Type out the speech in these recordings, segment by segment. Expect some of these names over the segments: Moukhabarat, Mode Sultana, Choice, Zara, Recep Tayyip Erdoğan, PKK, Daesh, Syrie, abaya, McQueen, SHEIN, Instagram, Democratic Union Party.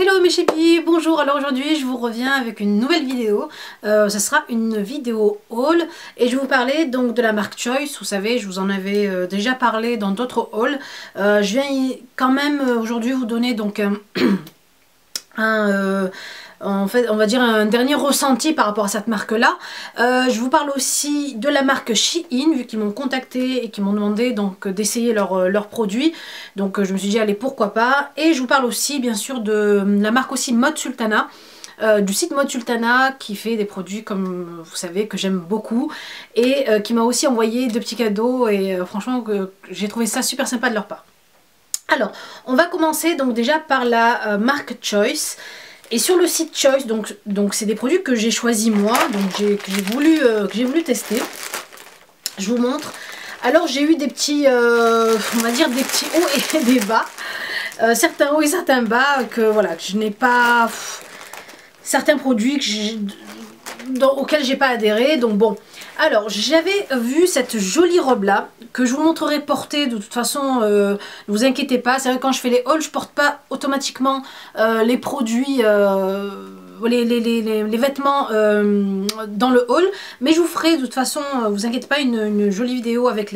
Hello mes chépis, bonjour. Alors aujourd'hui je vous reviens avec une nouvelle vidéo, ce sera une vidéo haul et je vais vous parler donc de la marque Choice. Vous savez, je vous en avais déjà parlé dans d'autres hauls. Je viens quand même aujourd'hui vous donner donc en fait on va dire un dernier ressenti par rapport à cette marque là. Je vous parle aussi de la marque SHEIN vu qu'ils m'ont contacté et qu'ils m'ont demandé donc d'essayer leurs produits, donc je me suis dit allez pourquoi pas. Et je vous parle aussi bien sûr de la marque aussi Mode Sultana, du site Mode Sultana qui fait des produits comme vous savez que j'aime beaucoup et qui m'a aussi envoyé deux petits cadeaux et franchement j'ai trouvé ça super sympa de leur part. Alors on va commencer donc déjà par la marque Choice. Et sur le site Choice, donc c'est des produits que j'ai choisis moi, donc que j'ai voulu tester. Je vous montre. Alors j'ai eu des petits, on va dire des petits hauts et des bas, certains hauts et certains bas que voilà, que je n'ai pas, certains produits auxquels j'ai pas adhéré. Donc bon, alors j'avais vu cette jolie robe là que je vous montrerai porter de toute façon, ne vous inquiétez pas. C'est vrai que quand je fais les hauls je porte pas automatiquement les produits, les vêtements dans le haul, mais je vous ferai de toute façon, vous inquiétez pas, une jolie vidéo avec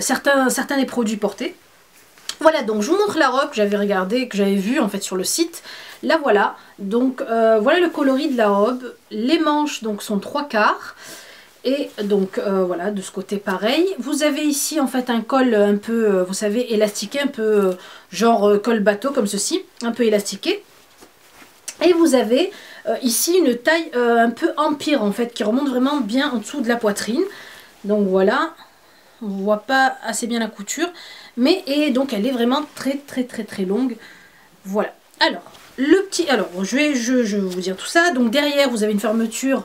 certains des produits portés. Voilà, donc je vous montre la robe que j'avais regardée, que j'avais vue en fait sur le site. La voilà, donc voilà le coloris de la robe. Les manches donc sont 3/4 et donc voilà, de ce côté pareil. Vous avez ici en fait un col un peu, vous savez, élastiqué, un peu genre col bateau comme ceci, un peu élastiqué. Et vous avez ici une taille un peu empire en fait, qui remonte vraiment bien en dessous de la poitrine. Donc voilà, on ne voit pas assez bien la couture, mais et donc elle est vraiment très longue. Voilà. Alors le petit, alors je vais vous dire tout ça. Donc derrière vous avez une fermeture,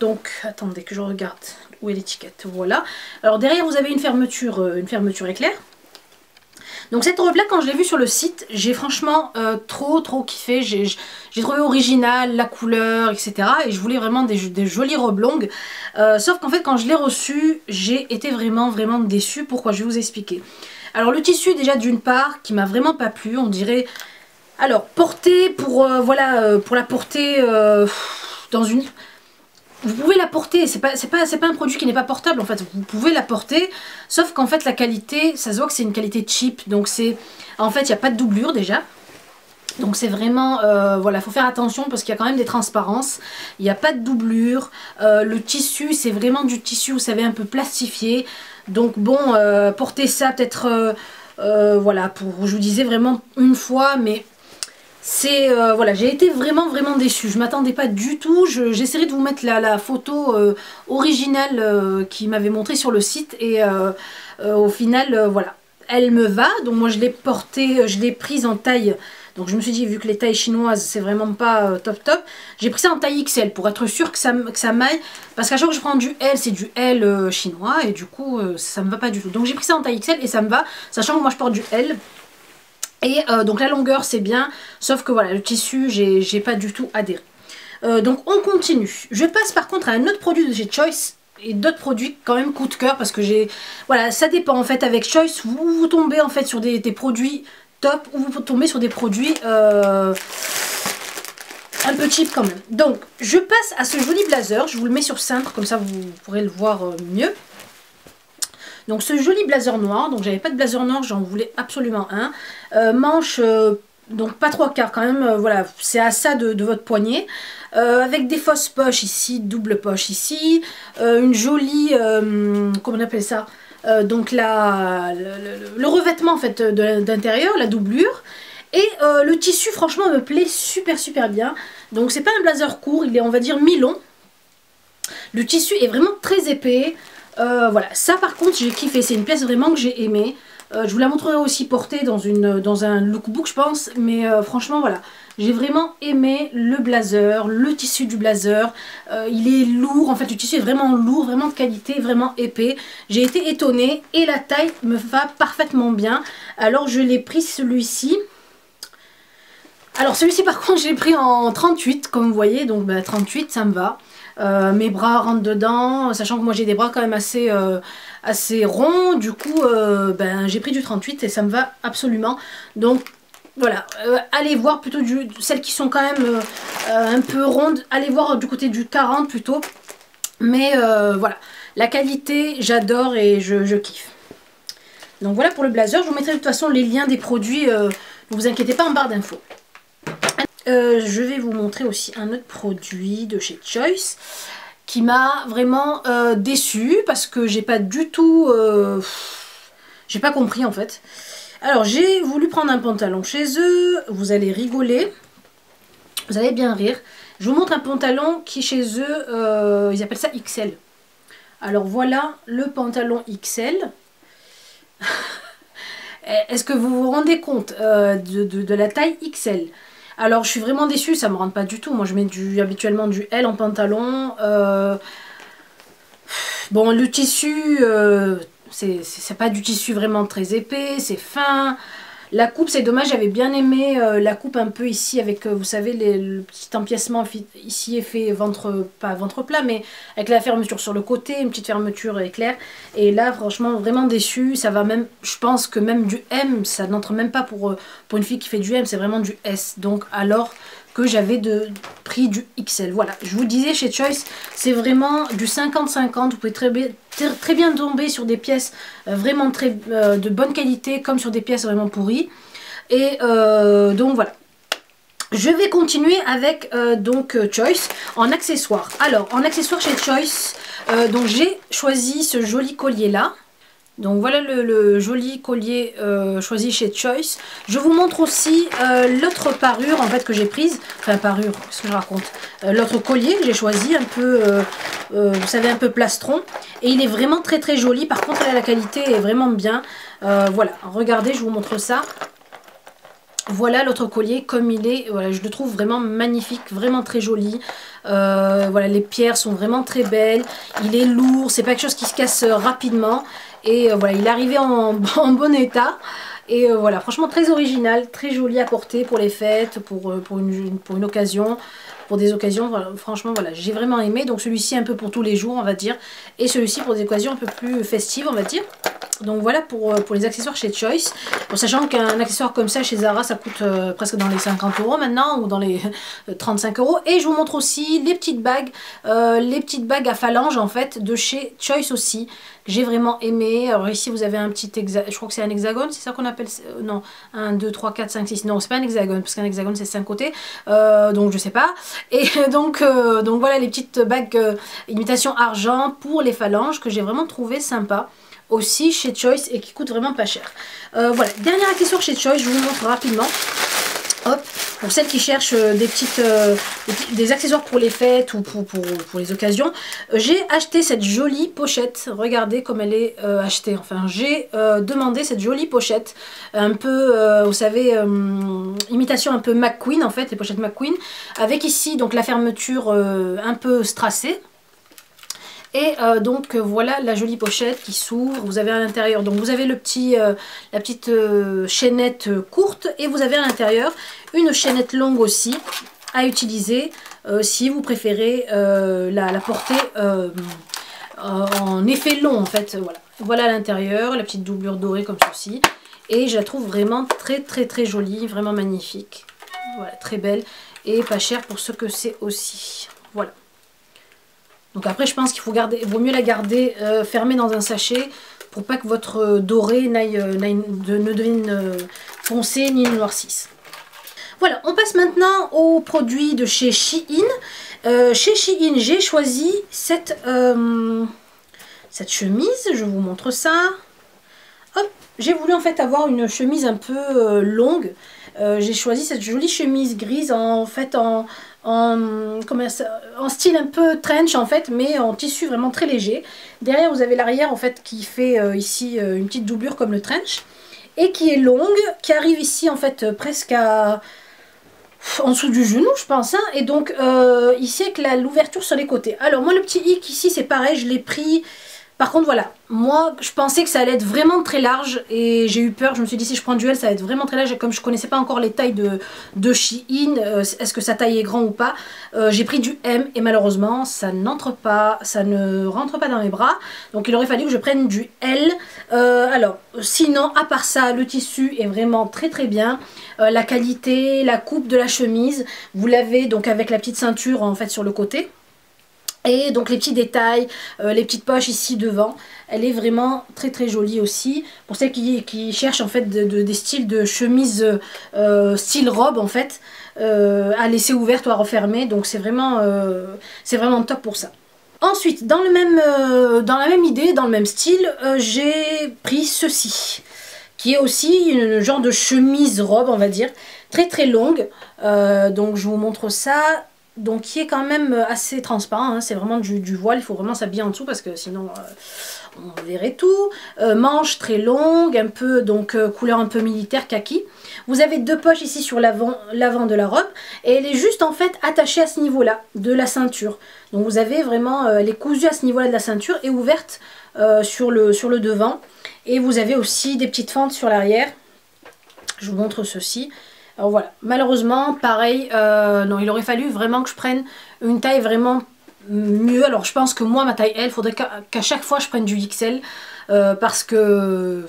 donc attendez que je regarde où est l'étiquette. Voilà, alors derrière vous avez une fermeture éclair. Donc cette robe là quand je l'ai vue sur le site, j'ai franchement trop kiffé. J'ai trouvé original, la couleur, etc. Et je voulais vraiment des jolies robes longues. Sauf qu'en fait quand je l'ai reçue, j'ai été vraiment déçue. Pourquoi? Je vais vous expliquer. Alors le tissu déjà d'une part qui m'a vraiment pas plu, on dirait. Alors porter pour voilà, pour la porter dans une... Vous pouvez la porter, c'est pas un produit qui n'est pas portable en fait, vous pouvez la porter, sauf qu'en fait la qualité, ça se voit que c'est une qualité cheap, donc c'est, en fait il n'y a pas de doublure déjà, donc c'est vraiment, voilà, faut faire attention parce qu'il y a quand même des transparences, il n'y a pas de doublure, le tissu c'est vraiment du tissu, vous savez, un peu plastifié, donc bon, porter ça peut-être, voilà, pour, je vous disais vraiment une fois, mais... C'est voilà, j'ai été vraiment déçue. Je m'attendais pas du tout. J'essaierai de vous mettre la photo originale qui m'avait montré sur le site et au final voilà, elle me va. Donc moi je l'ai portée, je l'ai prise en taille. Donc je me suis dit vu que les tailles chinoises c'est vraiment pas top. J'ai pris ça en taille XL pour être sûre que ça m'aille, parce qu'à chaque fois que je prends du L c'est du L chinois et du coup ça me va pas du tout. Donc j'ai pris ça en taille XL et ça me va, sachant que moi je porte du L. Et donc la longueur c'est bien, sauf que voilà, le tissu j'ai pas du tout adhéré. Donc on continue. Je passe par contre à un autre produit de chez Choice et d'autres produits quand même coup de cœur, parce que j'ai... Voilà, ça dépend en fait avec Choice, vous tombez en fait sur des produits top ou vous tombez sur des produits un peu cheap quand même. Donc je passe à ce joli blazer, je vous le mets sur cintre comme ça vous pourrez le voir mieux. Donc ce joli blazer noir, donc j'avais pas de blazer noir, j'en voulais absolument un. Manche, donc pas 3/4 quand même, voilà, c'est à ça de votre poignet. Avec des fausses poches ici, double poche ici. Une jolie, comment on appelle ça, donc le revêtement en fait d'intérieur, la doublure. Et le tissu franchement me plaît super bien. Donc c'est pas un blazer court, il est on va dire mi-long. Le tissu est vraiment très épais. Voilà, ça par contre j'ai kiffé, c'est une pièce vraiment que j'ai aimée. Je vous la montrerai aussi portée dans un lookbook je pense, mais franchement voilà, j'ai vraiment aimé le blazer, le tissu du blazer, il est lourd, en fait le tissu est vraiment lourd, vraiment de qualité, vraiment épais. J'ai été étonnée et la taille me va parfaitement bien, alors je l'ai pris celui-ci. Alors celui-ci par contre j'ai pris en 38 comme vous voyez, donc bah, 38 ça me va. Mes bras rentrent dedans, sachant que moi j'ai des bras quand même assez ronds, du coup ben, j'ai pris du 38 et ça me va absolument. Donc Voilà, allez voir plutôt celles qui sont quand même un peu rondes, allez voir du côté du 40 plutôt. Mais voilà, la qualité, j'adore et je kiffe. Donc voilà pour le blazer, je vous mettrai de toute façon les liens des produits, ne vous inquiétez pas, en barre d'infos. Je vais vous montrer aussi un autre produit de chez Choice qui m'a vraiment déçue parce que j'ai pas du tout... j'ai pas compris en fait. Alors j'ai voulu prendre un pantalon chez eux, vous allez rigoler, vous allez bien rire. Je vous montre un pantalon qui chez eux, ils appellent ça XL. Alors voilà le pantalon XL. Est-ce que vous vous rendez compte de la taille XL? Alors je suis vraiment déçue, ça me rentre pas du tout. Moi je mets habituellement du L en pantalon. Bon, le tissu... c'est pas du tissu vraiment très épais, c'est fin. La coupe, c'est dommage, j'avais bien aimé la coupe un peu ici avec, vous savez, le petit empiècement ici est fait ventre, pas ventre plat, mais avec la fermeture sur le côté, une petite fermeture éclair. Et là, franchement, vraiment déçue. Ça va même, je pense que même du M, ça n'entre même pas pour une fille qui fait du M, c'est vraiment du S. Donc, alors que j'avais pris du XL. Voilà, je vous disais, chez Choice, c'est vraiment du 50-50. Vous pouvez très bien tomber sur des pièces vraiment de bonne qualité, comme sur des pièces vraiment pourries. Et donc voilà. Je vais continuer avec donc Choice en accessoires. Alors, en accessoires chez Choice, donc j'ai choisi ce joli collier là. Donc voilà le joli collier choisi chez Choice. Je vous montre aussi l'autre parure en fait que j'ai prise. Enfin parure, qu'est-ce que je raconte, l'autre collier que j'ai choisi un peu, vous savez, un peu plastron. Et il est vraiment très très joli. Par contre là, la qualité est vraiment bien. Voilà, regardez, je vous montre ça. Voilà l'autre collier comme il est. Voilà, je le trouve vraiment magnifique, vraiment très joli. Voilà, les pierres sont vraiment très belles. Il est lourd, c'est pas quelque chose qui se casse rapidement. Et voilà, il est arrivé en bon état. Et voilà, franchement très original, très joli à porter pour les fêtes, pour une occasion, pour des occasions. Voilà, franchement, voilà, j'ai vraiment aimé. Donc celui-ci un peu pour tous les jours, on va dire. Et celui-ci pour des occasions un peu plus festives, on va dire. Donc voilà pour les accessoires chez Choice. Bon, sachant qu'un accessoire comme ça chez Zara, ça coûte presque dans les 50 € maintenant, ou dans les 35 €. Et je vous montre aussi les petites bagues à phalanges en fait de chez Choice aussi, que j'ai vraiment aimé. Alors ici vous avez un petit hexagone, je crois que c'est un hexagone, c'est ça qu'on appelle, non, 1, 2, 3, 4, 5, 6, non c'est pas un hexagone, parce qu'un hexagone c'est 5 côtés, donc je sais pas. Et donc voilà les petites bagues imitation argent pour les phalanges que j'ai vraiment trouvé sympa. Aussi chez Choice et qui coûte vraiment pas cher. Voilà, dernière accessoire chez Choice, je vous montre rapidement. Hop, pour celles qui cherchent des petites des accessoires pour les fêtes ou pour les occasions, j'ai acheté cette jolie pochette. Regardez comme elle est achetée. Enfin, j'ai demandé cette jolie pochette un peu, vous savez, imitation un peu McQueen en fait, les pochettes McQueen, avec ici donc la fermeture un peu strassée. Et donc voilà la jolie pochette qui s'ouvre, vous avez à l'intérieur, donc vous avez la petite chaînette courte et vous avez à l'intérieur une chaînette longue aussi à utiliser si vous préférez la porter en effet long en fait. Voilà, voilà à l'intérieur, la petite doublure dorée comme ceci, et je la trouve vraiment très très très jolie, vraiment magnifique, voilà, très belle et pas chère pour ce que c'est aussi, voilà. Donc après je pense qu'il faut garder, vaut mieux la garder fermée dans un sachet pour pas que votre doré ne devienne foncé ni noircisse. Voilà, on passe maintenant aux produits de chez SHEIN. Chez SHEIN, j'ai choisi cette chemise, je vous montre ça. Hop, j'ai voulu en fait avoir une chemise un peu longue. J'ai choisi cette jolie chemise grise en style un peu trench en fait, mais en tissu vraiment très léger. Derrière vous avez l'arrière en fait qui fait ici une petite doublure comme le trench et qui est longue, qui arrive ici en fait presque en dessous du genou je pense, hein. Et donc ici avec l'ouverture sur les côtés. Alors moi le petit hic ici c'est pareil, je l'ai pris Par contre voilà, moi je pensais que ça allait être vraiment très large et j'ai eu peur, je me suis dit si je prends du L ça va être vraiment très large et comme je connaissais pas encore les tailles de Shein, est-ce que sa taille est grand ou pas, j'ai pris du M et malheureusement ça n'entre pas, ça ne rentre pas dans mes bras, donc il aurait fallu que je prenne du L. Alors sinon à part ça le tissu est vraiment très très bien, la qualité, la coupe de la chemise, vous l'avez donc avec la petite ceinture en fait sur le côté. Et donc les petits détails, les petites poches ici devant, elle est vraiment très très jolie aussi. Pour celles qui cherchent en fait des styles de chemise style robe en fait, à laisser ouverte ou à refermer. Donc c'est vraiment top pour ça. Ensuite, dans la même idée, dans le même style, j'ai pris ceci. Qui est aussi une genre de chemise robe on va dire, très très longue. Donc je vous montre ça. Donc qui est quand même assez transparent, hein. C'est vraiment du voile, il faut vraiment s'habiller en dessous parce que sinon on verrait tout. Manches très longues, un peu donc couleur un peu militaire, kaki. Vous avez deux poches ici sur l'avant de la robe et elle est juste en fait attachée à ce niveau-là de la ceinture. Donc vous avez vraiment les cousues à ce niveau-là de la ceinture et ouverte sur le devant. Et vous avez aussi des petites fentes sur l'arrière. Je vous montre ceci. Alors voilà, malheureusement, pareil, non, il aurait fallu vraiment que je prenne une taille vraiment mieux. Alors je pense que moi, ma taille L, il faudrait qu'à chaque fois je prenne du XL parce que...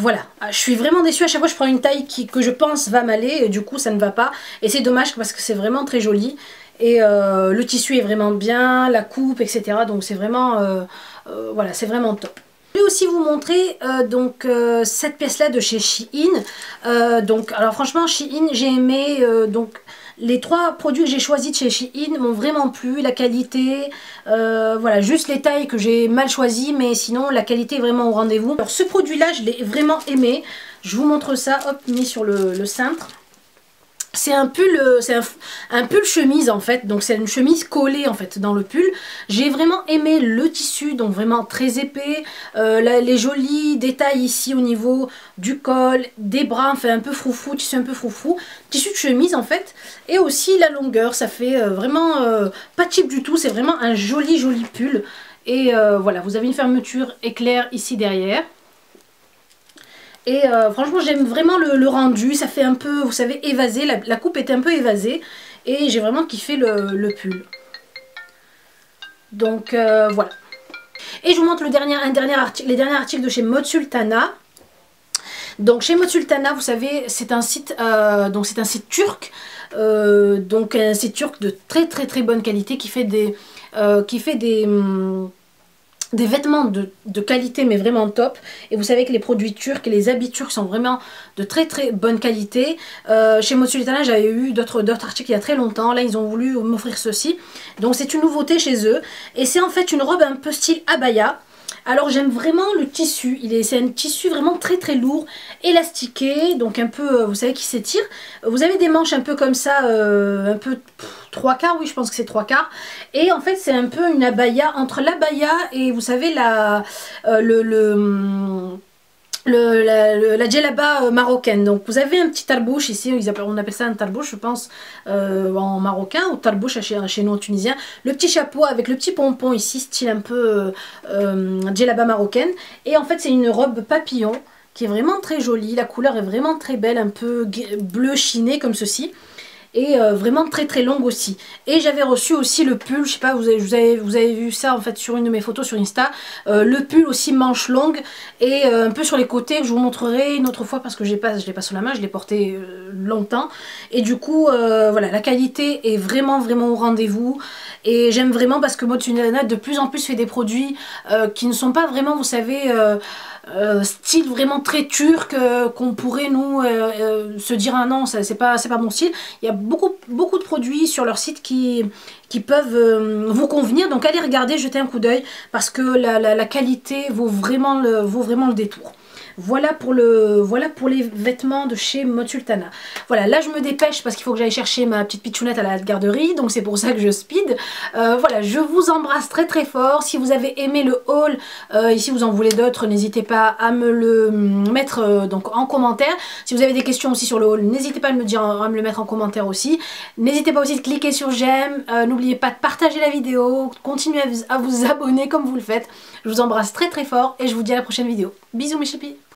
Voilà, je suis vraiment déçue, à chaque fois je prends une taille que je pense va m'aller et du coup ça ne va pas. Et c'est dommage parce que c'est vraiment très joli et le tissu est vraiment bien, la coupe, etc. Donc c'est vraiment, voilà, c'est vraiment top. Je vais aussi vous montrer donc cette pièce là de chez Shein. Donc alors franchement Shein, j'ai aimé donc les trois produits que j'ai choisis de chez Shein m'ont vraiment plu, la qualité, voilà, juste les tailles que j'ai mal choisies mais sinon la qualité est vraiment au rendez-vous. Alors ce produit là je l'ai vraiment aimé, je vous montre ça, hop, mis sur le cintre. C'est un pull, un pull chemise en fait, donc c'est une chemise collée en fait dans le pull. J'ai vraiment aimé le tissu, donc vraiment très épais, les jolis détails ici au niveau du col, des bras, enfin un peu froufrou, tissu un peu froufrou, tissu de chemise en fait, et aussi la longueur, ça fait vraiment pas cheap du tout, c'est vraiment un joli pull. Et voilà, vous avez une fermeture éclair ici derrière. Et franchement j'aime vraiment le rendu, ça fait un peu, vous savez, évasé, la coupe était un peu évasée et j'ai vraiment kiffé le pull. Donc voilà. Et je vous montre les derniers articles de chez Mode Sultana. Donc chez Mode Sultana, vous savez, c'est un site turc, donc un site turc de très bonne qualité qui fait des vêtements de qualité mais vraiment top, et vous savez que les produits turcs et les habits turcs sont vraiment de très bonne qualité. Chez Mode Sultana j'avais eu d'autres articles il y a très longtemps, là ils ont voulu m'offrir ceci, donc c'est une nouveauté chez eux et c'est en fait une robe un peu style abaya. Alors j'aime vraiment le tissu, c'est un tissu vraiment très lourd, élastiqué, donc un peu, vous savez, qui s'étire. Vous avez des manches un peu comme ça, un peu 3/4, oui je pense que c'est 3/4. Et en fait c'est un peu une abaya, entre l'abaya et vous savez la djellaba marocaine. Donc vous avez un petit tarbouche ici, on appelle ça un tarbouche je pense en marocain, ou tarbouche chez nous en tunisien, le petit chapeau avec le petit pompon ici, style un peu djellaba marocaine. Et en fait c'est une robe papillon qui est vraiment très jolie, la couleur est vraiment très belle, un peu bleu chiné comme ceci. Et vraiment très longue aussi. Et j'avais reçu aussi le pull, je sais pas, vous avez vu ça en fait sur une de mes photos sur Insta, le pull aussi manche longue et un peu sur les côtés, que je vous montrerai une autre fois parce que je l'ai pas sous la main, je l'ai porté longtemps. Et du coup voilà, la qualité est vraiment au rendez-vous et j'aime vraiment parce que Mode Sultana de plus en plus fait des produits qui ne sont pas vraiment, vous savez, style vraiment très turc qu'on pourrait nous se dire ah non c'est pas mon style. Il y a beaucoup de produits sur leur site qui peuvent vous convenir, donc allez regarder, jetez un coup d'œil parce que la qualité vaut vraiment le détour. Voilà pour les vêtements de chez Mode Sultana. Voilà, là je me dépêche parce qu'il faut que j'aille chercher ma petite pitchounette à la garderie, donc c'est pour ça que je speed. Voilà, je vous embrasse très très fort. Si vous avez aimé le haul et si vous en voulez d'autres, n'hésitez pas à me le mettre donc en commentaire. Si vous avez des questions aussi sur le haul, n'hésitez pas à me, le mettre en commentaire aussi. N'hésitez pas aussi de cliquer sur j'aime, n'oubliez pas de partager la vidéo, continuez à vous abonner comme vous le faites. Je vous embrasse très très fort et je vous dis à la prochaine vidéo. Bisous mes chipis.